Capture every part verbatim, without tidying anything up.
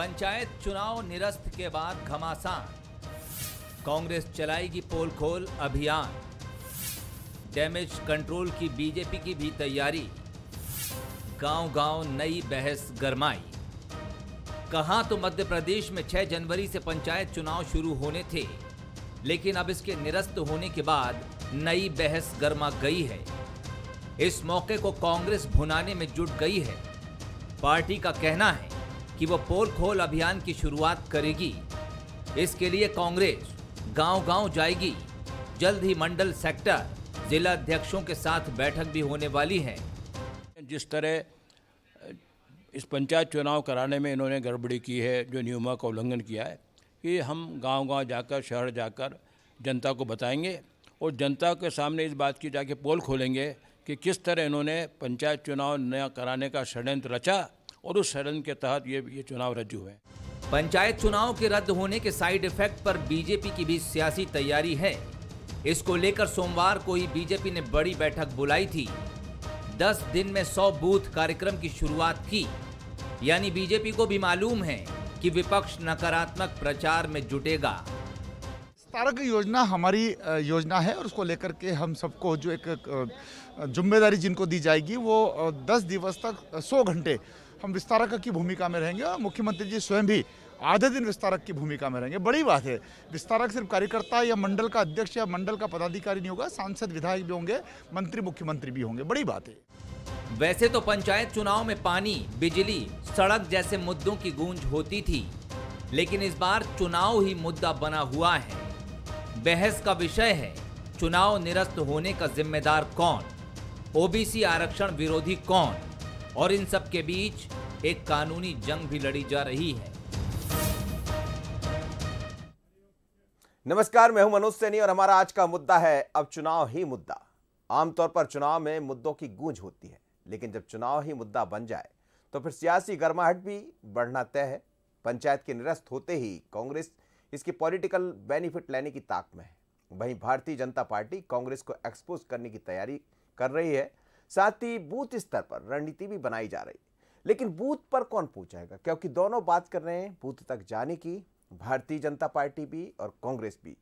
पंचायत चुनाव निरस्त के बाद घमासान, कांग्रेस चलाएगी पोल खोल अभियान, डैमेज कंट्रोल की बीजेपी की भी तैयारी, गांव गांव नई बहस गरमाई। कहां तो मध्य प्रदेश में छह जनवरी से पंचायत चुनाव शुरू होने थे, लेकिन अब इसके निरस्त होने के बाद नई बहस गरमा गई है। इस मौके को कांग्रेस भुनाने में जुट गई है। पार्टी का कहना है कि वो पोल खोल अभियान की शुरुआत करेगी। इसके लिए कांग्रेस गांव-गांव जाएगी। जल्द ही मंडल सेक्टर जिला अध्यक्षों के साथ बैठक भी होने वाली है। जिस तरह इस पंचायत चुनाव कराने में इन्होंने गड़बड़ी की है, जो नियमों का उल्लंघन किया है, कि हम गांव-गांव जाकर, शहर जाकर जनता को बताएंगे और जनता के सामने इस बात की जाके पोल खोलेंगे कि किस तरह इन्होंने पंचायत चुनाव न कराने का षड्यंत्र रचा और उस षड्यंत्र के तहत ये ये चुनाव रद्द हुए। पंचायत चुनाव के रद्द होने के साइड इफेक्ट पर बीजेपी की भी सियासी तैयारी है। इसको लेकर सोमवार को ही बीजेपी ने बड़ी बैठक बुलाई थी। दस दिन में सौ बूथ कार्यक्रम की शुरुआत की। यानी बीजेपी को भी मालूम है कि विपक्ष नकारात्मक प्रचार में जुटेगा। तारक योजना हमारी योजना है और उसको लेकर के हम सबको जो एक जिम्मेदारी जिनको दी जाएगी वो दस दिवस तक सौ घंटे हम विस्तारक की भूमिका में रहेंगे और मुख्यमंत्री जी स्वयं भी आधे दिन विस्तारक की भूमिका में रहेंगे। बड़ी बात है, विस्तारक सिर्फ कार्यकर्ता या मंडल का अध्यक्ष या मंडल का पदाधिकारी नहीं होगा, सांसद विधायक भी होंगे, मंत्री मुख्यमंत्री भी होंगे। बड़ी बात है। वैसे तो पंचायत चुनाव में पानी, बिजली, सड़क जैसे मुद्दों की गूंज होती थी, लेकिन इस बार चुनाव ही मुद्दा बना हुआ है। बहस का विषय है चुनाव निरस्त होने का जिम्मेदार कौन, ओबीसी आरक्षण विरोधी कौन, और इन सब के बीच एक कानूनी जंग भी लड़ी जा रही है। नमस्कार, मैं हूं मनोज सैनी और हमारा आज का मुद्दा है अब चुनाव ही मुद्दा। आमतौर पर चुनाव में मुद्दों की गूंज होती है, लेकिन जब चुनाव ही मुद्दा बन जाए तो फिर सियासी गर्माहट भी बढ़ना तय है। पंचायत के निरस्त होते ही कांग्रेस इसकी पॉलिटिकल बेनिफिट लेने की ताक में है। वहीं भारतीय जनता पार्टी कांग्रेस को एक्सपोज करने की तैयारी कर रही है, साथ ही बूथ स्तर पर रणनीति भी बनाई जा रही है। लेकिन बूथ पर कौन पहुंचाएगा, क्योंकि दोनों बात कर रहे हैं बूथ तक जाने की, भारतीय जनता पार्टी भी और कांग्रेस भी।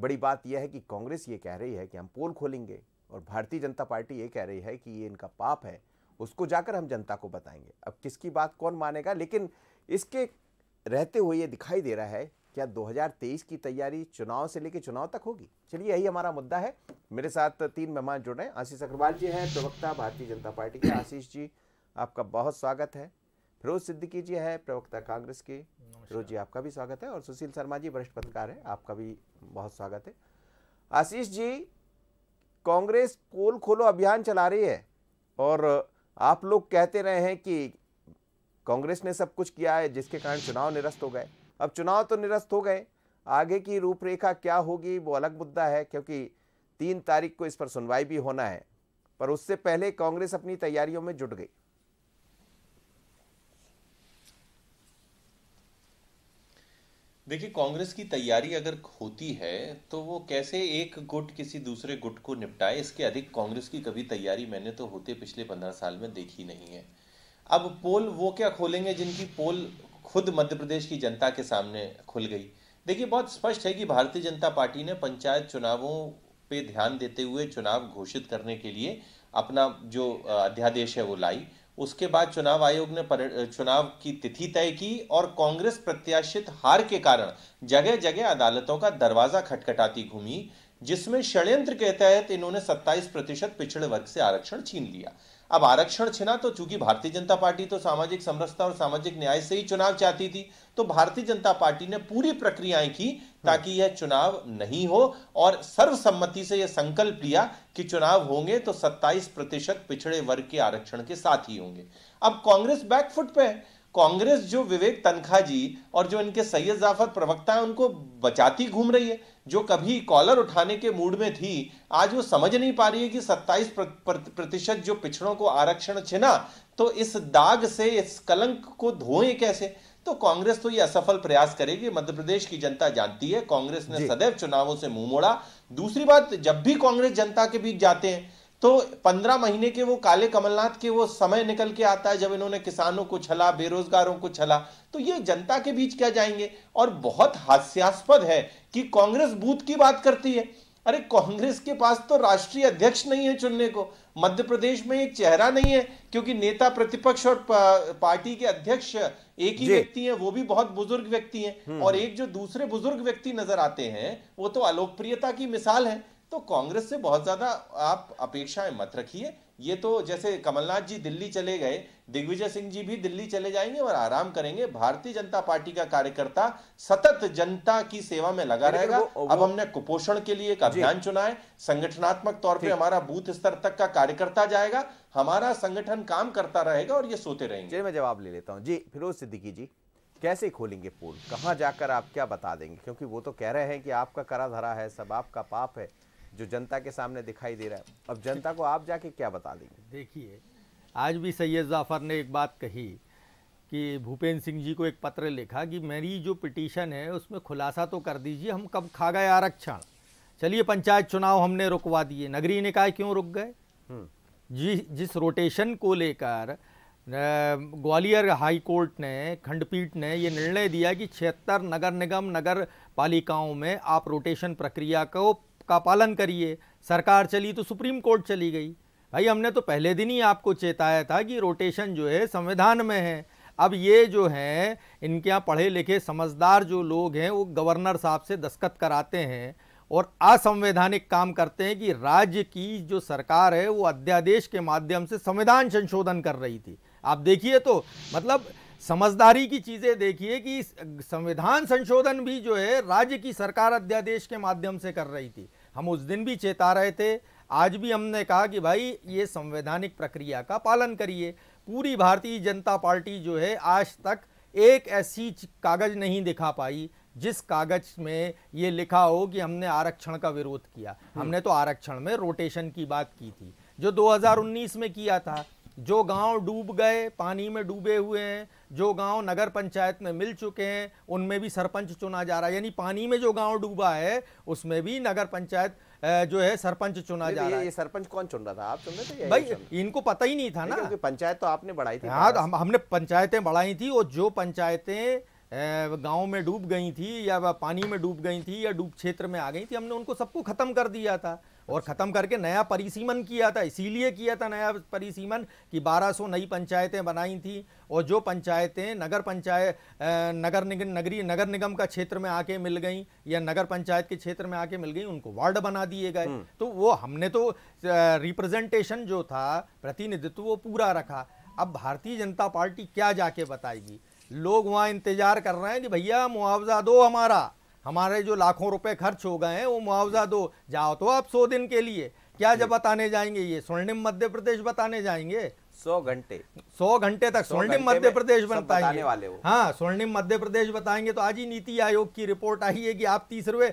बड़ी बात यह है कि कांग्रेस ये कह रही है कि हम पोल खोलेंगे और भारतीय जनता पार्टी ये कह रही है कि ये इनका पाप है, उसको जाकर हम जनता को बताएंगे। अब किसकी बात कौन मानेगा, लेकिन इसके रहते हुए ये दिखाई दे रहा है क्या दो हज़ार तेईस की तैयारी चुनाव से लेकर चुनाव तक होगी। चलिए, यही हमारा मुद्दा है। मेरे साथ तीन मेहमान जुड़ रहे हैं। आशीष अग्रवाल जी हैं प्रवक्ता भारतीय जनता पार्टी के। आशीष जी, आपका बहुत स्वागत है। फिरोज सिद्दीकी जी हैं प्रवक्ता कांग्रेस के। फिरोज जी, आपका भी स्वागत है। और सुशील शर्मा जी वरिष्ठ पत्रकार हैं, आपका भी बहुत स्वागत है। आशीष जी, कांग्रेस पोल खोलो अभियान चला रही है और आप लोग कहते रहे हैं कि कांग्रेस ने सब कुछ किया है जिसके कारण चुनाव निरस्त हो गए। अब चुनाव तो निरस्त हो गए, आगे की रूपरेखा क्या होगी वो अलग मुद्दा है, क्योंकि तीन तारीख को इस पर सुनवाई भी होना है, पर उससे पहले कांग्रेस अपनी तैयारियों में जुट गई। देखिए, कांग्रेस की तैयारी अगर होती है तो वो कैसे एक गुट किसी दूसरे गुट को निपटाए, इसके अधिक कांग्रेस की कभी तैयारी मैंने तो होते पिछले पंद्रह साल में देखी नहीं है। अब पोल वो क्या खोलेंगे जिनकी पोल खुद मध्य प्रदेश की जनता के सामने खुल गई। देखिए, बहुत स्पष्ट है कि भारतीय जनता पार्टी ने पंचायत चुनावों पे ध्यान देते हुए चुनाव घोषित करने के लिए अपना जो अध्यादेश है वो लाई। उसके बाद चुनाव आयोग ने चुनाव की तिथि तय की और कांग्रेस प्रत्याशित हार के कारण जगह जगह अदालतों का दरवाजा खटखटाती घूमी, जिसमें षड्यंत्र के तहत इन्होंने सत्ताईस प्रतिशत पिछड़े वर्ग से आरक्षण छीन लिया। अब आरक्षण छिना तो चूंकि भारतीय जनता पार्टी तो सामाजिक समरसता और सामाजिक न्याय से ही चुनाव चाहती थी, तो भारतीय जनता पार्टी ने पूरी प्रक्रियाएं की ताकि यह चुनाव नहीं हो और सर्वसम्मति से यह संकल्प लिया कि चुनाव होंगे तो सत्ताईस प्रतिशत पिछड़े वर्ग के आरक्षण के साथ ही होंगे। अब कांग्रेस बैकफुट पे है। कांग्रेस जो विवेक तनखा जी और जो इनके सैयद जाफर प्रवक्ता है उनको बचाती घूम रही है। जो कभी कॉलर उठाने के मूड में थी, आज वो समझ नहीं पा रही है कि सत्ताईस प्रतिशत जो पिछड़ों को आरक्षण छिना तो इस दाग से, इस कलंक को धोएं कैसे। तो कांग्रेस तो ये असफल प्रयास करेगी। मध्य प्रदेश की जनता जानती है कांग्रेस ने सदैव चुनावों से मुंह मोड़ा। दूसरी बात, जब भी कांग्रेस जनता के बीच जाते हैं तो पंद्रह महीने के वो काले कमलनाथ के वो समय निकल के आता है जब इन्होंने किसानों को छला, बेरोजगारों को छला, तो ये जनता के बीच क्या जाएंगे। और बहुत हास्यास्पद है कि कांग्रेस बूथ की बात करती है। अरे कांग्रेस के पास तो राष्ट्रीय अध्यक्ष नहीं है चुनने को, मध्य प्रदेश में एक चेहरा नहीं है, क्योंकि नेता प्रतिपक्ष और पार्टी के अध्यक्ष एक ही व्यक्ति हैं, वो भी बहुत बुजुर्ग व्यक्ति हैं, और एक जो दूसरे बुजुर्ग व्यक्ति नजर आते हैं वो तो अलोकप्रियता की मिसाल है। तो कांग्रेस से बहुत ज्यादा आप अपेक्षाएं मत रखिए। ये तो जैसे कमलनाथ जी दिल्ली चले गए, दिग्विजय सिंह जी भी दिल्ली चले जाएंगे और आराम करेंगे। भारतीय जनता पार्टी का कार्यकर्ता सतत जनता की सेवा में लगा रहेगा। अब हमने कुपोषण के लिए एक अभियान चुना है, संगठनात्मक तौर पे हमारा बूथ स्तर तक का कार्यकर्ता जाएगा, हमारा संगठन काम करता रहेगा और ये सोते रहेंगे। मैं जवाब ले लेता हूँ जी। फिरोज सिद्दीकी जी, कैसे खोलेंगे पोल, कहाँ जाकर आप क्या बता देंगे? क्योंकि वो तो कह रहे हैं कि आपका करा धरा है सब, आपका पाप है जो जनता के सामने दिखाई दे रहा है। अब जनता को आप जाके क्या बता देंगे? देखिए, आज भी सैयद जाफ़र ने एक बात कही कि भूपेंद्र सिंह जी को एक पत्र लिखा कि मेरी जो पिटीशन है उसमें खुलासा तो कर दीजिए, हम कब खा गए आरक्षण। चलिए पंचायत चुनाव हमने रुकवा दिए, नगरीय निकाय क्यों रुक गए? जी जिस रोटेशन को लेकर ग्वालियर हाई कोर्ट ने, खंडपीठ ने ये निर्णय दिया कि छिहत्तर नगर निगम नगर पालिकाओं में आप रोटेशन प्रक्रिया को का पालन करिए, सरकार चली तो सुप्रीम कोर्ट चली गई। भाई हमने तो पहले दिन ही आपको चेताया था कि रोटेशन जो है संविधान में है। अब ये जो हैं, इनके यहाँ पढ़े लिखे समझदार जो लोग हैं वो गवर्नर साहब से दस्तखत कराते हैं और असंवैधानिक काम करते हैं कि राज्य की जो सरकार है वो अध्यादेश के माध्यम से संविधान संशोधन कर रही थी। आप देखिए तो मतलब समझदारी की चीज़ें देखिए कि संविधान संशोधन भी जो है राज्य की सरकार अध्यादेश के माध्यम से कर रही थी। हम उस दिन भी चेता रहे थे, आज भी हमने कहा कि भाई ये संवैधानिक प्रक्रिया का पालन करिए। पूरी भारतीय जनता पार्टी जो है आज तक एक ऐसी कागज़ नहीं दिखा पाई जिस कागज में ये लिखा हो कि हमने आरक्षण का विरोध किया। हमने तो आरक्षण में रोटेशन की बात की थी जो दो हज़ार उन्नीस में किया था। जो गांव डूब गए, पानी में डूबे हुए हैं, जो गांव नगर पंचायत में मिल चुके हैं उनमें भी सरपंच चुना जा रहा है, यानी पानी में जो गांव डूबा है उसमें भी नगर पंचायत जो है सरपंच चुना जा रहा है। ये सरपंच कौन चुन रहा था? आप चुन रहे थे? भाई इनको पता ही नहीं था ना, क्योंकि पंचायत तो आपने बढ़ाई थी। हाँ, हम, हमने पंचायतें बढ़ाई थी और जो पंचायतें गाँव में डूब गई थी या पानी में डूब गई थी या डूब क्षेत्र में आ गई थी हमने उनको सबको खत्म कर दिया था और ख़त्म करके नया परिसीमन किया था। इसीलिए किया था नया परिसीमन कि बारह सौ नई पंचायतें बनाई थी और जो पंचायतें नगर पंचायत नगर निगम नगरीय नगर निगम का क्षेत्र में आके मिल गई या नगर पंचायत के क्षेत्र में आके मिल गई उनको वार्ड बना दिए गए। तो वो हमने तो रिप्रेजेंटेशन जो था, प्रतिनिधित्व, वो पूरा रखा। अब भारतीय जनता पार्टी क्या जाके बताएगी? लोग वहाँ इंतज़ार कर रहे हैं कि भैया मुआवजा दो, हमारा हमारे जो लाखों रुपए खर्च हो गए हैं वो मुआवजा दो। जाओ तो आप सौ दिन के लिए, क्या जब बताने जाएंगे? ये स्वर्णिम मध्य प्रदेश बताने जाएंगे? सौ घंटे सौ घंटे तक स्वर्णिम मध्य प्रदेश बताएंगे वाले वो। हाँ, स्वर्णिम मध्य प्रदेश बताएंगे। तो आज ही नीति आयोग की रिपोर्ट आई है कि आप तीसरे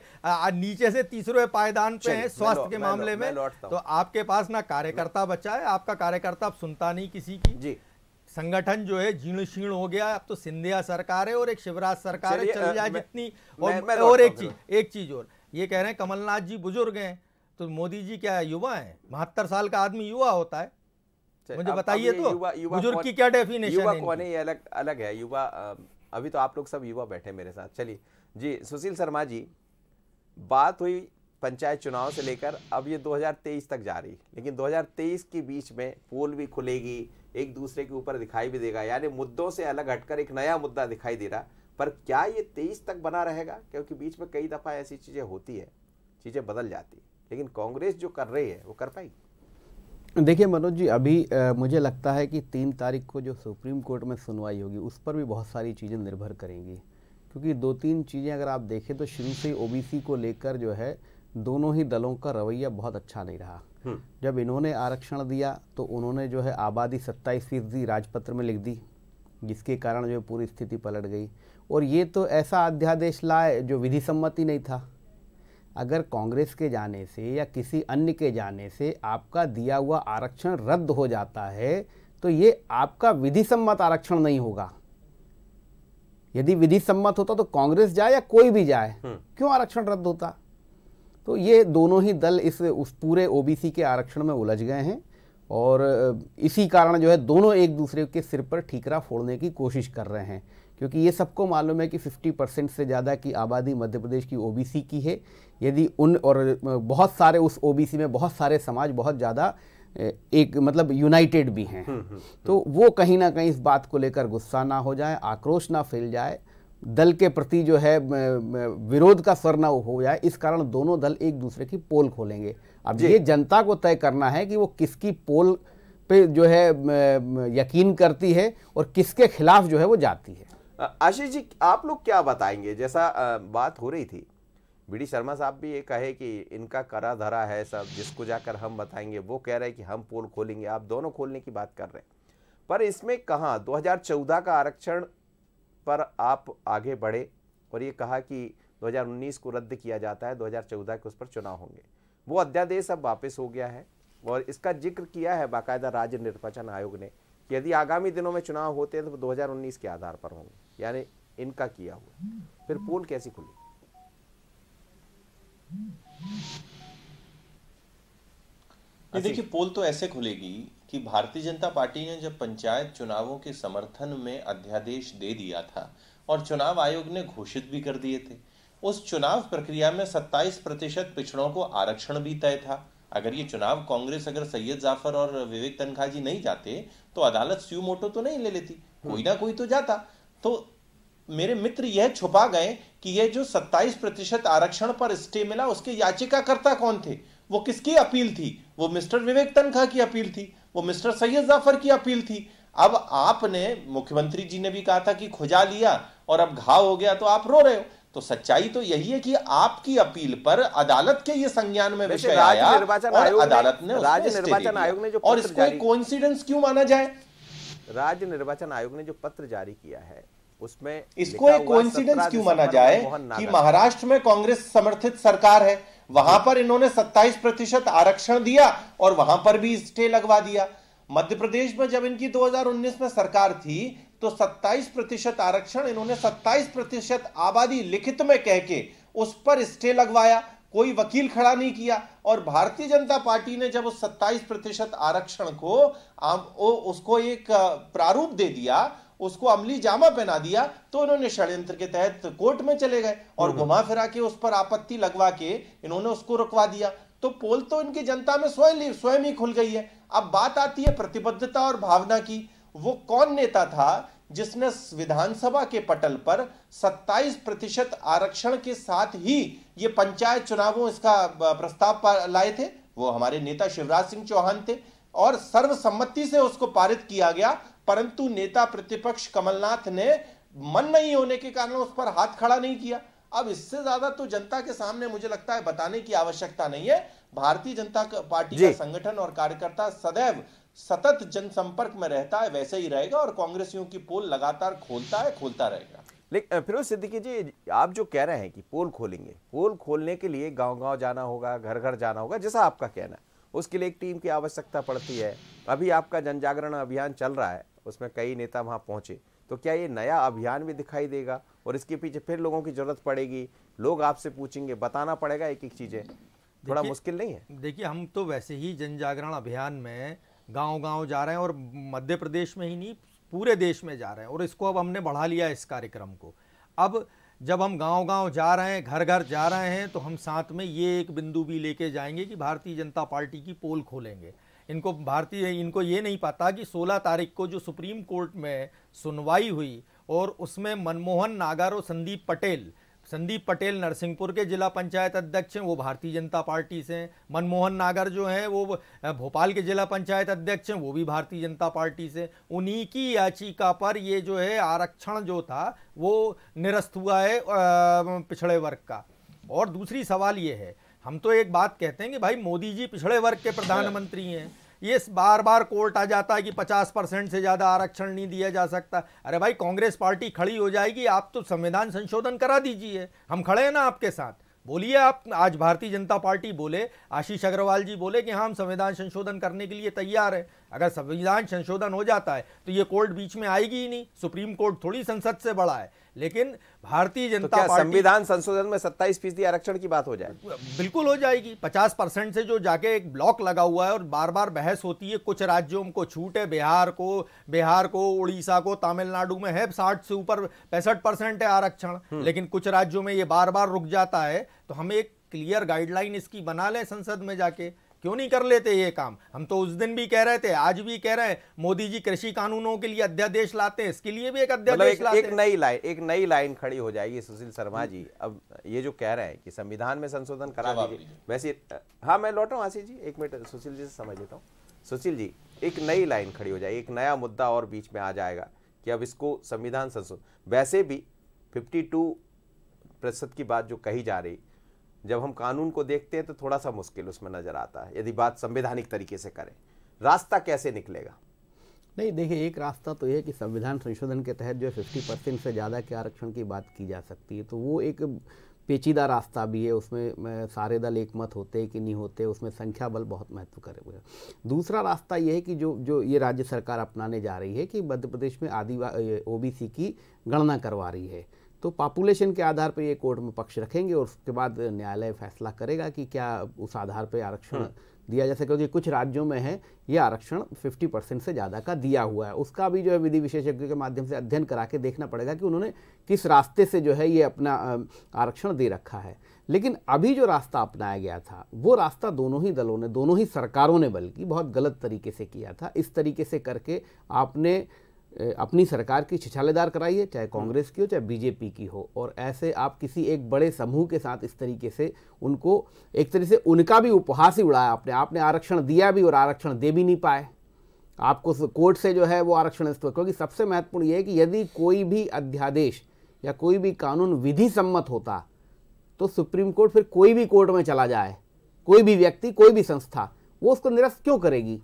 नीचे से तीसरे पायदान पे हैं स्वास्थ्य के मामले में। तो आपके पास ना कार्यकर्ता बचा है, आपका कार्यकर्ता अब सुनता नहीं किसी की जी। संगठन जो है जीर्ण शीर्ण हो गया। अब तो सिंधिया सरकार है और एक शिवराज सरकार है, चली जाए जितनी। और, मैं, और मैं एक चीज एक चीज और ये कह रहे हैं कमलनाथ जी बुजुर्ग हैं, तो मोदी जी क्या युवा हैं? बहत्तर साल का आदमी युवा होता है? मुझे बताइए तो बुजुर्ग की क्या डेफिनेशन है? युवा कौन है ये अलग अलग है। युवा अभी तो आप लोग सब युवा बैठे मेरे साथ। चलिए जी, सुशील शर्मा जी, बात हुई पंचायत चुनाव से लेकर अब ये दो हज़ार तेईस तक जा रही, लेकिन दो हज़ार तेईस के बीच में पोल भी खुलेगी, एक दूसरे के ऊपर दिखाई भी देगा, यानी मुद्दों से अलग हटकर एक नया मुद्दा दिखाई दे रहा। पर क्या ये तेईस तक बना रहेगा? क्योंकि बीच में कई दफ़ा ऐसी चीज़ें होती है, चीज़ें बदल जाती है, लेकिन कांग्रेस जो कर रही है वो कर पाएगी? देखिए मनोज जी, अभी आ, मुझे लगता है कि तीन तारीख को जो सुप्रीम कोर्ट में सुनवाई होगी उस पर भी बहुत सारी चीज़ें निर्भर करेंगी, क्योंकि दो तीन चीज़ें अगर आप देखें तो शुरू से ओ बी सी को लेकर जो है दोनों ही दलों का रवैया बहुत अच्छा नहीं रहा। जब इन्होंने आरक्षण दिया तो उन्होंने जो है आबादी सत्ताईस फीसदी राजपत्र में लिख दी, जिसके कारण जो पूरी स्थिति पलट गई। और ये तो ऐसा अध्यादेश लाए जो विधि सम्मति नहीं था। अगर कांग्रेस के जाने से या किसी अन्य के जाने से आपका दिया हुआ आरक्षण रद्द हो जाता है तो ये आपका विधि सम्मत आरक्षण नहीं होगा। यदि विधि सम्मत होता तो कांग्रेस जाए या कोई भी जाए, क्यों आरक्षण रद्द होता? तो ये दोनों ही दल इस उस पूरे ओबीसी के आरक्षण में उलझ गए हैं और इसी कारण जो है दोनों एक दूसरे के सिर पर ठीकरा फोड़ने की कोशिश कर रहे हैं, क्योंकि ये सबको मालूम है कि पचास परसेंट से ज़्यादा की आबादी मध्य प्रदेश की ओबीसी की है। यदि उन और बहुत सारे उस ओबीसी में बहुत सारे समाज बहुत ज़्यादा एक मतलब यूनाइटेड भी हैं, तो वो कहीं ना कहीं इस बात को लेकर गुस्सा ना हो जाए, आक्रोश ना फैल जाए, दल के प्रति जो है विरोध का स्वर ना हो जाए, इस कारण दोनों दल एक दूसरे की पोल खोलेंगे। अब ये जनता को तय करना है कि वो किसकी पोल पे जो है यकीन करती है और किसके खिलाफ जो है वो जाती है। आशीष जी, आप लोग क्या बताएंगे, जैसा बात हो रही थी, बीडी शर्मा साहब भी ये कहे कि इनका करा धरा है सब, जिसको जाकर हम बताएंगे, वो कह रहे हैं कि हम पोल खोलेंगे, आप दोनों खोलने की बात कर रहे हैं, पर इसमें कहाँ दो हजार चौदह का आरक्षण पर आप आगे बढ़े और ये कहा कि दो हजार उन्नीस को रद्द किया जाता है, दो हजार चौदह के उस पर चुनाव होंगे, वो अध्यादेश अब वापस हो गया है और इसका जिक्र किया है बाकायदा राज्य निर्वाचन आयोग ने कि यदि आगामी दिनों में चुनाव होते हैं तो दो हजार उन्नीस के आधार पर होंगे, यानी इनका किया हुआ। फिर पोल कैसी खुली? देखिए, पोल तो ऐसे खुलेगी कि भारतीय जनता पार्टी ने जब पंचायत चुनावों के समर्थन में अध्यादेश दे दिया था और चुनाव आयोग ने घोषित भी कर दिए थे, उस चुनाव प्रक्रिया में सत्ताईस प्रतिशत पिछड़ों को आरक्षण भी तय था। अगर ये चुनाव कांग्रेस, अगर सैयद जाफर और विवेक तनखा जी नहीं जाते तो अदालत स्यू मोटो तो नहीं ले लेती, कोई ना कोई तो जाता। तो मेरे मित्र यह छुपा गए कि यह जो सत्ताईस प्रतिशत आरक्षण पर स्टे मिला, उसके याचिकाकर्ता कौन थे, वो किसकी अपील थी? वो मिस्टर विवेक तनखा की अपील थी, वो मिस्टर सैयद जाफर की अपील थी। अब आपने, मुख्यमंत्री जी ने भी कहा था कि खुजा लिया और अब घाव हो गया तो आप रो रहे हो, तो सच्चाई तो यही है कि आपकी अपील पर अदालत के ये संज्ञान में विषय आया और अदालत ने राज्य निर्वाचन आयोग ने जो, और इसको कोइंसिडेंस क्यों माना जाए? राज्य निर्वाचन आयोग ने जो पत्र जारी किया है उसमें इसको एक कोइंसिडेंस क्यों माना जाए कि महाराष्ट्र में कांग्रेस समर्थित सरकार है, वहां पर इन्होंने सत्ताईस प्रतिशत आरक्षण दिया और वहां पर भी स्टे लगवा दिया। मध्य प्रदेश में जब इनकी दो हजार उन्नीस में सरकार थी तो सत्ताईस प्रतिशत आरक्षण इन्होंने सत्ताईस प्रतिशत आबादी लिखित में कह के उस पर स्टे लगवाया, कोई वकील खड़ा नहीं किया। और भारतीय जनता पार्टी ने जब उस सत्ताईस प्रतिशत आरक्षण को उसको एक प्रारूप दे दिया, उसको अमली जामा पहना दिया, तो इन्होंने षड्यंत्र के तहत कोर्ट में चले गए और घुमा फिरा के उस पर आपत्ति लगवा के इन्होंने उसको रुकवा दिया। तो पोल तो इनकी जनता में स्वयं स्वयं ही खुल गई है। अब बात आती है प्रतिबद्धता और भावना की। वो कौन नेता था जिसने विधानसभा के पटल पर सत्ताईस प्रतिशत आरक्षण के साथ ही ये पंचायत चुनावों इसका प्रस्ताव लाए थे? वो हमारे नेता शिवराज सिंह चौहान थे और सर्वसम्मति से उसको पारित किया गया, परंतु नेता प्रतिपक्ष कमलनाथ ने मन नहीं होने के कारण उस पर हाथ खड़ा नहीं किया। अब इससे ज्यादा तो जनता के सामने मुझे लगता है बताने की आवश्यकता नहीं है। भारतीय जनता पार्टी का संगठन और कार्यकर्ता सदैव सतत जनसंपर्क में रहता है, वैसे ही रहेगा और कांग्रेसियों की पोल लगातार खोलता है, खोलता रहेगा। लेकिन फिरोज सिद्दीकी जी, आप जो कह रहे हैं कि पोल खोलेंगे, पोल खोलने के लिए गाँव गाँव जाना होगा, घर घर जाना होगा, जैसा आपका कहना है, उसके लिए एक टीम की आवश्यकता पड़ती है। अभी आपका जनजागरण अभियान चल रहा है, उसमें कई नेता वहां पहुंचे, तो क्या ये नया अभियान भी दिखाई देगा और इसके पीछे फिर लोगों की जरूरत पड़ेगी, लोग आपसे पूछेंगे, बताना पड़ेगा एक एक चीजें, थोड़ा मुश्किल नहीं है? देखिए, हम तो वैसे ही जनजागरण अभियान में गांव गांव जा रहे हैं और मध्य प्रदेश में ही नहीं पूरे देश में जा रहे हैं और इसको अब हमने बढ़ा लिया इस कार्यक्रम को। अब जब हम गांव गांव जा रहे हैं, घर घर जा रहे हैं, तो हम साथ में ये एक बिंदु भी लेके जाएंगे कि भारतीय जनता पार्टी की पोल खोलेंगे। इनको भारतीय इनको ये नहीं पता कि सोलह तारीख को जो सुप्रीम कोर्ट में सुनवाई हुई और उसमें मनमोहन नागर और संदीप पटेल संदीप पटेल नरसिंहपुर के जिला पंचायत अध्यक्ष हैं, वो भारतीय जनता पार्टी से हैं। मनमोहन नागर जो हैं वो भोपाल के जिला पंचायत अध्यक्ष हैं, वो भी भारतीय जनता पार्टी से। उन्हीं की याचिका पर ये जो है आरक्षण जो था वो निरस्त हुआ है पिछड़े वर्ग का। और दूसरी सवाल ये है, हम तो एक बात कहते हैं कि भाई मोदी जी पिछड़े वर्ग के प्रधानमंत्री हैं, ये बार बार कोर्ट आ जाता है कि पचास परसेंट से ज़्यादा आरक्षण नहीं दिया जा सकता। अरे भाई, कांग्रेस पार्टी खड़ी हो जाएगी, आप तो संविधान संशोधन करा दीजिए, हम खड़े हैं ना आपके साथ, बोलिए आप। आज भारतीय जनता पार्टी बोले, आशीष अग्रवाल जी बोले कि हाँ, हम संविधान संशोधन करने के लिए तैयार हैं। अगर संविधान संशोधन हो जाता है तो ये कोर्ट बीच में आएगी ही नहीं, सुप्रीम कोर्ट थोड़ी संसद से बड़ा है। लेकिन भारतीय जनता पार्टी संविधान संशोधन में सत्ताईस फीसदी आरक्षण की बात हो जाए, बिल्कुल हो जाएगी। पचास परसेंट से जो जाके एक ब्लॉक लगा हुआ है और बार बार बहस होती है, कुछ राज्यों को छूट है, बिहार को बिहार को उड़ीसा को तमिलनाडु में है साठ से ऊपर पैंसठ परसेंट है आरक्षण, लेकिन कुछ राज्यों में ये बार बार रुक जाता है। तो हमें एक क्लियर गाइडलाइन इसकी बना लें संसद में जाके, क्यों नहीं कर लेते ये काम। हम तो उस दिन भी कह रहे थे, आज भी कह रहे हैं, मोदी जी कृषि कानूनों के लिए अध्यादेश लाते हैं, इसके लिए भी एक अध्यादेश लाते हैं। एक नई लाइन एक नई लाइन खड़ी हो जाएगी। सुशील शर्मा जी, अब ये जो कह रहे हैं कि संविधान में संशोधन करा दीजिए, वैसे हाँ मैं लौटा हूँ आशीष जी, एक मिनट सुशील जी से समझ लेता हूँ। सुशील जी, एक नई लाइन खड़ी हो जाएगी, एक नया मुद्दा और बीच में आ जाएगा कि अब इसको संविधान संशोधन, वैसे भी फिफ्टी टू प्रतिशत की बात जो कही जा रही, जब हम कानून को देखते हैं तो थोड़ा सा मुश्किल उसमें नज़र आता है। यदि बात संवैधानिक तरीके से करें, रास्ता कैसे निकलेगा? नहीं देखिए, एक रास्ता तो यह कि संविधान संशोधन के तहत जो फिफ्टी परसेंट से ज़्यादा के आरक्षण की बात की जा सकती है, तो वो एक पेचीदा रास्ता भी है, उसमें सारे दल एक मत होते कि नहीं होते, उसमें संख्या बल बहुत महत्व करेगा। दूसरा रास्ता यह है कि जो जो ये राज्य सरकार अपनाने जा रही है कि मध्य प्रदेश में आदिवासी ओबीसी की गणना करवा रही है, तो पॉपुलेशन के आधार पर ये कोर्ट में पक्ष रखेंगे और उसके बाद न्यायालय फैसला करेगा कि क्या उस आधार पर आरक्षण दिया जा सके, क्योंकि कुछ राज्यों में है ये आरक्षण पचास परसेंट से ज़्यादा का दिया हुआ है। उसका भी जो है विधि विशेषज्ञों के माध्यम से अध्ययन करा के देखना पड़ेगा कि उन्होंने किस रास्ते से जो है ये अपना आरक्षण दे रखा है। लेकिन अभी जो रास्ता अपनाया गया था वो रास्ता दोनों ही दलों ने, दोनों ही सरकारों ने बल्कि बहुत गलत तरीके से किया था। इस तरीके से करके आपने अपनी सरकार की छिछालेदार कराई है, चाहे कांग्रेस की हो चाहे बीजेपी की हो, और ऐसे आप किसी एक बड़े समूह के साथ इस तरीके से उनको एक तरीके से उनका भी उपहास ही उड़ाया आपने। आपने आरक्षण दिया भी और आरक्षण दे भी नहीं पाए, आपको कोर्ट से जो है वो आरक्षण, क्योंकि सबसे महत्वपूर्ण ये है कि यदि कोई भी अध्यादेश या कोई भी कानून विधि सम्मत होता तो सुप्रीम कोर्ट फिर कोई भी कोर्ट में चला जाए, कोई भी व्यक्ति कोई भी संस्था, वो उसको निरस्त क्यों करेगी?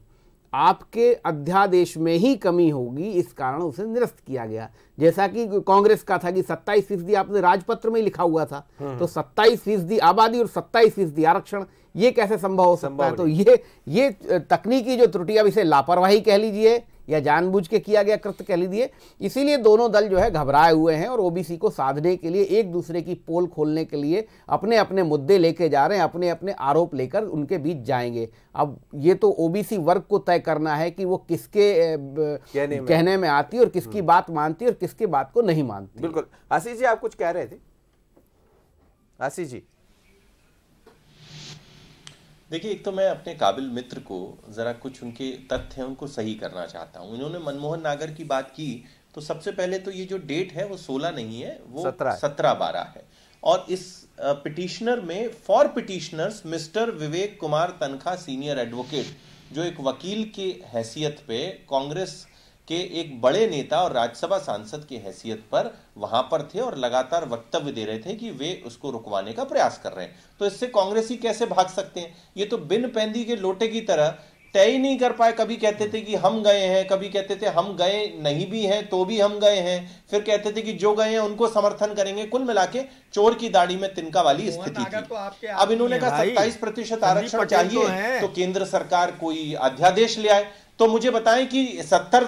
आपके अध्यादेश में ही कमी होगी, इस कारण उसे निरस्त किया गया। जैसा कि कांग्रेस का था कि सत्ताईस फीसदी आपने राजपत्र में लिखा हुआ था, तो सत्ताईस फीसदी आबादी और सत्ताईस फीसदी आरक्षण, ये कैसे संभव हो सकता है? तो ये ये तकनीकी जो त्रुटियां, इसे लापरवाही कह लीजिए या जानबूझ के किया गया कृत्य कह लीजिए। इसीलिए दोनों दल जो है घबराए हुए हैं और ओबीसी को साधने के लिए, एक दूसरे की पोल खोलने के लिए अपने अपने मुद्दे लेके जा रहे हैं, अपने अपने आरोप लेकर उनके बीच जाएंगे। अब ये तो ओबीसी वर्ग को तय करना है कि वो किसके कहने में, कहने में आती है और किसकी बात मानती है और किसकी बात को नहीं मानती। बिल्कुल आशीष जी, आप कुछ कह रहे थे आशीष जी? देखिए, एक तो मैं अपने काबिल मित्र को ज़रा कुछ उनके तथ्य हैं उनको सही करना चाहता हूँ। उन्होंने मनमोहन नागर की बात की, तो सबसे पहले तो ये जो डेट है वो सोलह नहीं है, वो सत्रह बारह है। और इस पिटिशनर में for petitioners mister Vivek Kumar Tankha senior advocate, जो एक वकील के हैसियत पे कांग्रेस के एक बड़े नेता और राज्यसभा सांसद की हैसियत पर वहां पर थे और लगातार वक्तव्य दे रहे थे कि वे उसको रुकवाने का प्रयास कर रहे हैं, तो इससे कांग्रेसी कैसे भाग सकते हैं? ये तो बिन पैंदी के लोटे की तरह तय ही नहीं कर पाए। कभी कहते थे कि हम गए हैं, कभी कहते थे हम गए नहीं भी हैं तो भी हम गए हैं, फिर कहते थे कि जो गए हैं उनको समर्थन करेंगे। कुल मिला के चोर की दाढ़ी में तिनका वाली स्थिति थी। तो अब इन्होंने कहा सत्ताईस प्रतिशत आरक्षण चाहिए, तो केंद्र सरकार कोई अध्यादेश ले आए। तो मुझे बताएं कि सत्तर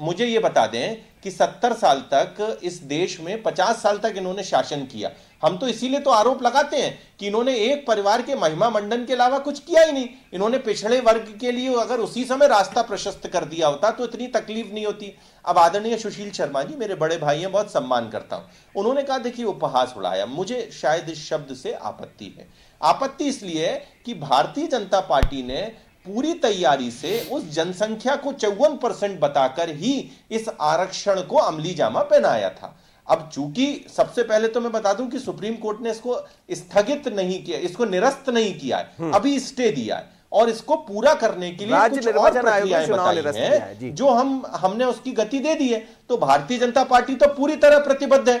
मुझे ये बता दें कि सत्तर साल तक इस देश में पचास साल तक इन्होंने शासन किया। हम तो इसीलिए तो आरोप लगाते हैं कि इन्होंने एक परिवार के महिमा मंडन के अलावा कुछ किया ही नहीं। इन्होंने पिछड़े वर्ग के लिए अगर उसी समय रास्ता प्रशस्त कर दिया होता तो इतनी तकलीफ नहीं होती। अब आदरणीय सुशील शर्मा जी मेरे बड़े भाई हैं, बहुत सम्मान करता हूँ, उन्होंने कहा देखिए उपहास उड़ाया। मुझे शायद इस शब्द से आपत्ति है, आपत्ति इसलिए कि भारतीय जनता पार्टी ने पूरी तैयारी से उस जनसंख्या को चौवन परसेंट बताकर ही इस आरक्षण को अमली जामा पहनाया था। अब चूंकि सबसे पहले तो मैं बता दूं कि सुप्रीम कोर्ट ने इसको स्थगित नहीं किया, इसको निरस्त नहीं किया है, अभी स्टे दिया है, और इसको पूरा करने के लिए कुछ और प्रक्रियाएं बताई हैं जो हम हमने उसकी गति दे दी है। तो भारतीय जनता पार्टी तो पूरी तरह प्रतिबद्ध है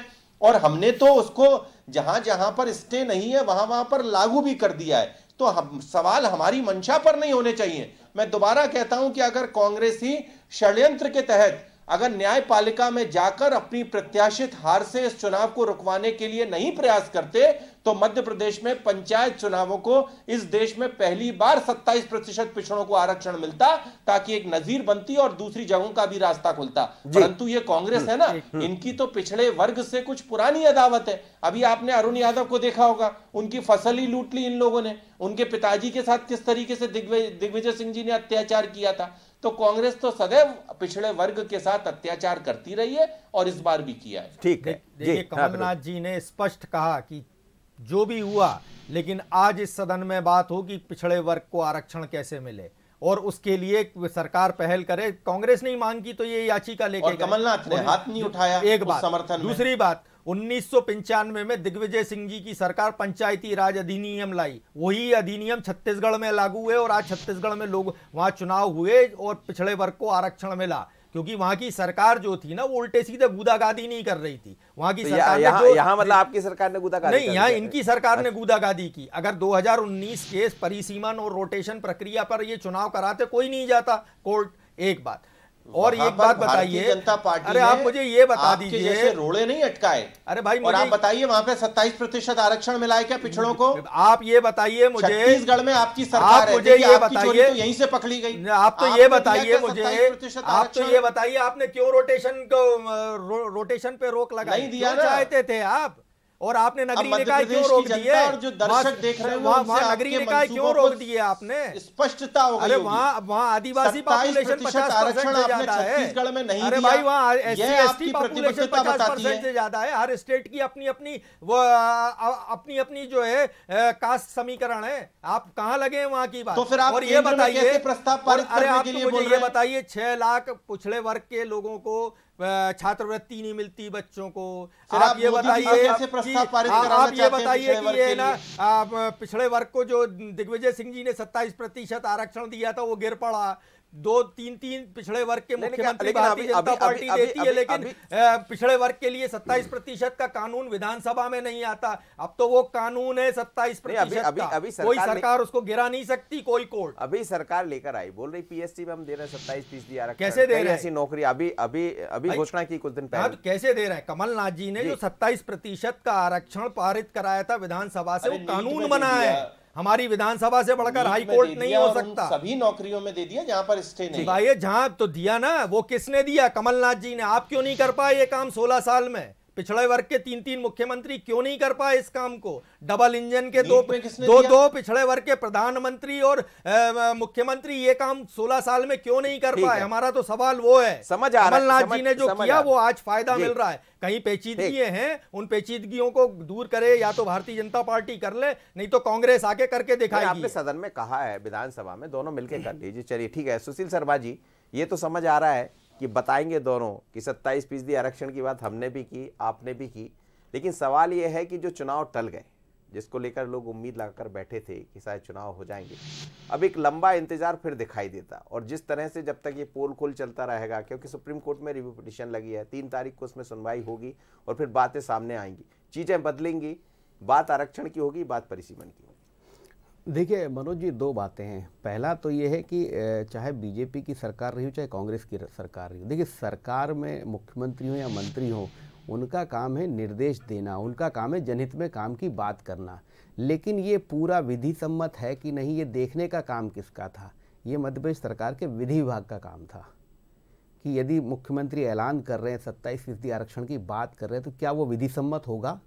और हमने तो उसको जहां जहां पर स्टे नहीं है वहां वहां पर लागू भी कर दिया है। तो हम, सवाल हमारी मंशा पर नहीं होने चाहिए। मैं दोबारा कहता हूं कि अगर कांग्रेसी षड्यंत्र के तहत अगर न्यायपालिका में जाकर अपनी प्रत्याशित हार से इस चुनाव को रुकवाने के लिए नहीं प्रयास करते तो मध्य प्रदेश में पंचायत चुनावों को इस देश में पहली बार सत्ताईस प्रतिशत पिछड़ों को आरक्षण मिलता, ताकि एक नजीर बनती और दूसरी जगहों का भी रास्ता खुलता। परंतु ये कांग्रेस है ना, इनकी तो पिछड़े वर्ग से कुछ पुरानी अदावत है। अभी आपने अरुण यादव को देखा होगा, उनकी फसल ही लूट ली इन लोगों ने, उनके पिताजी के साथ किस तरीके से दिग्विजय सिंह जी ने अत्याचार किया था। तो कांग्रेस तो सदैव पिछड़े वर्ग के साथ अत्याचार करती रही है और इस बार भी किया है। ठीक है, देखिए कमलनाथ जी ने स्पष्ट कहा कि जो भी हुआ, लेकिन आज इस सदन में बात होगी पिछड़े वर्ग को आरक्षण कैसे मिले और उसके लिए सरकार पहल करे। कांग्रेस नहीं मांग की तो ये याचिका लेके कमलनाथ ने हाथ नहीं उठाया। एक बात, समर्थन। दूसरी बात, उन्नीस सौ पंचानवे में दिग्विजय सिंह जी की सरकार पंचायती राज अधिनियम लाई, वही अधिनियम छत्तीसगढ़ में लागू हुए और आज छत्तीसगढ़ में लोग वहाँ चुनाव हुए और पिछड़े वर्ग को आरक्षण मिला, क्योंकि वहाँ की सरकार जो थी ना वो उल्टे सीधे गुदागादी नहीं कर रही थी। वहाँ की तो सरकार यहाँ, ने जो, यहाँ मतलब आपकी सरकार ने गुदागादी नहीं, यहाँ इनकी सरकार ने गुदागादी की। अगर दो हज़ार उन्नीस के परिसीमन और रोटेशन प्रक्रिया पर ये चुनाव कराते कोई नहीं जाता कोर्ट। एक बात और एक बात बताइए, अरे आप मुझे ये बता दीजिए, रोड़े नहीं अटकाए। अरे भाई मुझे आप बताइए, वहाँ पे सत्ताईस प्रतिशत आरक्षण मिला है क्या पिछड़ों को? आप ये बताइए मुझे, छत्तीसगढ़ में आपकी सरकार, आप मुझे ये बताइए, यहीं से पकड़ी गई। आप तो ये बताइए मुझे, आप तो ये बताइए आपने क्यों रोटेशन को, रोटेशन पे रोक लगाई दिया चाहते थे आप, और आपने नगरीय निकाय क्यों रोक दिए? और जो दर्शक देख रहे हैं वहाँ नगरीय निकाय क्यों रोक दिए आपने? स्पष्टता हो गई। अरे वहाँ वहाँ आदिवासी पॉपुलेशन पचास परसेंट से ज्यादा है छत्तीसगढ़ में, नहीं अरे भाई वहाँ एससी एसटी पॉपुलेशन पचास परसेंट से ज्यादा है। हर स्टेट की अपनी अपनी वो अपनी अपनी जो है कास्ट समीकरण है। आप कहाँ लगे वहाँ की बात? तो फिर आप ये बताइए प्रस्ताव पारित करने के लिए मुझे ये बताइए, छह लाख पिछड़े वर्ग के लोगों को छात्रवृत्ति नहीं मिलती बच्चों को। आप, आप ये बताइए, आप ये बताइए कि ये ना आप पिछड़े वर्ग को जो दिग्विजय सिंह जी ने सत्ताईस प्रतिशत आरक्षण दिया था वो गिर पड़ा। दो तीन तीन पिछड़े वर्ग के मुख्यमंत्री भारतीय जनता पार्टी देती है, लेकिन पिछड़े वर्ग के लिए सत्ताईस प्रतिशत का कानून विधानसभा में नहीं आता। अब तो वो कानून है सत्ताईस प्रतिशत का, कोई सरकार उसको गिरा नहीं सकती, कोई कोर्ट। अभी सरकार लेकर आई, बोल रही पीएससी में हम दे रहे हैं सत्ताईस फीसदी आरक्षण, कैसे दे रहे हैं ऐसी नौकरी? अभी अभी अभी घोषणा की कुछ दिन पहले, कैसे दे रहे हैं? कमलनाथ जी ने जो सत्ताईस प्रतिशत का आरक्षण पारित कराया था विधानसभा से, वो कानून बना है। हमारी विधानसभा से बढ़कर हाई कोर्ट नहीं हो सकता। सभी नौकरियों में दे दिया जहां पर स्टे नहीं भाई, जहां तो दिया ना, वो किसने दिया? कमलनाथ जी ने। आप क्यों नहीं कर पाए ये काम सोलह साल में? पिछड़े वर्ग के तीन तीन मुख्यमंत्री क्यों नहीं कर पाए इस काम को? डबल इंजन के दो दो दो पिछड़े वर्ग के प्रधानमंत्री और मुख्यमंत्री ये काम सोलह साल में क्यों नहीं कर पाए? हमारा तो सवाल वो है। समझ आ रहा है कमलनाथ जी ने जो किया वो आज फायदा मिल रहा है। कहीं पेचीदगियां हैं, उन पेचीदगियों को दूर करे या तो भारतीय जनता पार्टी कर ले, नहीं तो कांग्रेस आके करके दिखाएगी। आपने सदन में कहा है, विधानसभा में दोनों मिलकर कर लीजिए। चलिए ठीक है। सुशील शर्मा जी, ये तो समझ आ रहा है कि बताएंगे दोनों कि सत्ताईस फीसदी आरक्षण की बात हमने भी की, आपने भी की, लेकिन सवाल यह है कि जो चुनाव टल गए, जिसको लेकर लोग उम्मीद लगाकर बैठे थे कि शायद चुनाव हो जाएंगे, अब एक लंबा इंतजार फिर दिखाई देता। और जिस तरह से जब तक ये पोल खोल चलता रहेगा, क्योंकि सुप्रीम कोर्ट में रिव्यू पिटीशन लगी है, तीन तारीख को उसमें सुनवाई होगी और फिर बातें सामने आएंगी, चीज़ें बदलेंगी। बात आरक्षण की होगी, बात परिसीमन की होगी। देखिए मनोज जी, दो बातें हैं। पहला तो ये है कि चाहे बीजेपी की सरकार रही हो चाहे कांग्रेस की सरकार रही हो, देखिए सरकार में मुख्यमंत्री हो या मंत्री हो, उनका काम है निर्देश देना, उनका काम है जनहित में काम की बात करना। लेकिन ये पूरा विधि सम्मत है कि नहीं, ये देखने का काम किसका था? ये मध्य प्रदेश सरकार के विधि विभाग का काम था कि यदि मुख्यमंत्री ऐलान कर रहे हैं सत्ताईस फीसदी आरक्षण की बात कर रहे हैं तो क्या वो विधि सम्मत होगा?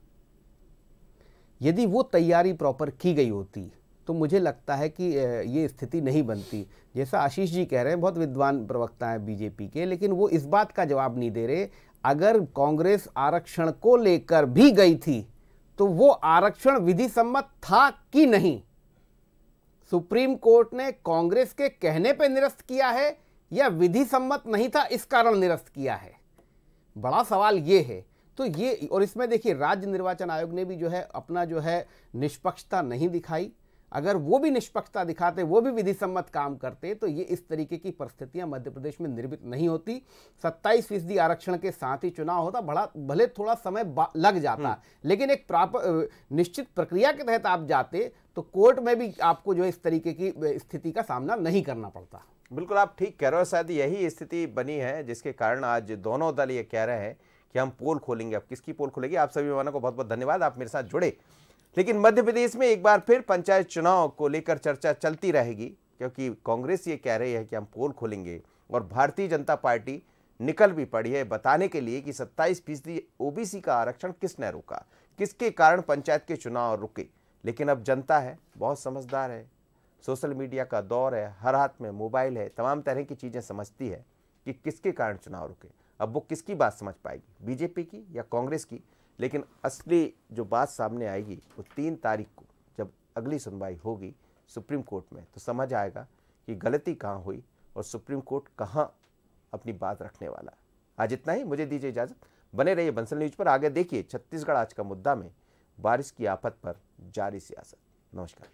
यदि वो तैयारी प्रॉपर की गई होती तो मुझे लगता है कि ये स्थिति नहीं बनती। जैसा आशीष जी कह रहे हैं, बहुत विद्वान प्रवक्ता हैं बीजेपी के, लेकिन वो इस बात का जवाब नहीं दे रहे, अगर कांग्रेस आरक्षण को लेकर भी गई थी तो वो आरक्षण विधि सम्मत था कि नहीं? सुप्रीम कोर्ट ने कांग्रेस के कहने पे निरस्त किया है या विधि सम्मत नहीं था इस कारण निरस्त किया है? बड़ा सवाल ये है। तो ये, और इसमें देखिए राज्य निर्वाचन आयोग ने भी जो है अपना जो है निष्पक्षता नहीं दिखाई। अगर वो भी निष्पक्षता दिखाते, वो भी विधि सम्मत काम करते, तो ये इस तरीके की परिस्थितियां मध्य प्रदेश में निर्मित नहीं होती। सत्ताईस फीसदी आरक्षण के साथ ही चुनाव होता, बड़ा भले थोड़ा समय लग जाता, लेकिन एक प्राप्त निश्चित प्रक्रिया के तहत आप जाते तो कोर्ट में भी आपको जो इस तरीके की स्थिति का सामना नहीं करना पड़ता। बिल्कुल आप ठीक कह रहे हो, शायद यही स्थिति बनी है जिसके कारण आज दोनों दल ये कह रहे हैं कि हम पोल खोलेंगे। अब किसकी पोल खोलेंगे? आप सभी मेहमानों को बहुत बहुत धन्यवाद, आप मेरे साथ जुड़े। लेकिन मध्य प्रदेश में एक बार फिर पंचायत चुनाव को लेकर चर्चा चलती रहेगी, क्योंकि कांग्रेस ये कह रही है कि हम पोल खोलेंगे और भारतीय जनता पार्टी निकल भी पड़ी है बताने के लिए कि सत्ताईस फीसदी ओबीसी का आरक्षण किसने रोका, किसके कारण पंचायत के चुनाव रुके। लेकिन अब जनता है बहुत समझदार है, सोशल मीडिया का दौर है, हर हाथ में मोबाइल है, तमाम तरह की चीज़ें समझती है कि किसके कारण चुनाव रुके। अब वो किसकी बात समझ पाएगी, बीजेपी की या कांग्रेस की? लेकिन असली जो बात सामने आएगी वो तीन तारीख को जब अगली सुनवाई होगी सुप्रीम कोर्ट में, तो समझ आएगा कि गलती कहाँ हुई और सुप्रीम कोर्ट कहाँ अपनी बात रखने वाला। आज इतना ही, मुझे दीजिए इजाज़त, बने रहिए बंसल न्यूज़ पर। आगे देखिए छत्तीसगढ़ आज का मुद्दा में बारिश की आफत पर जारी सियासत। नमस्कार।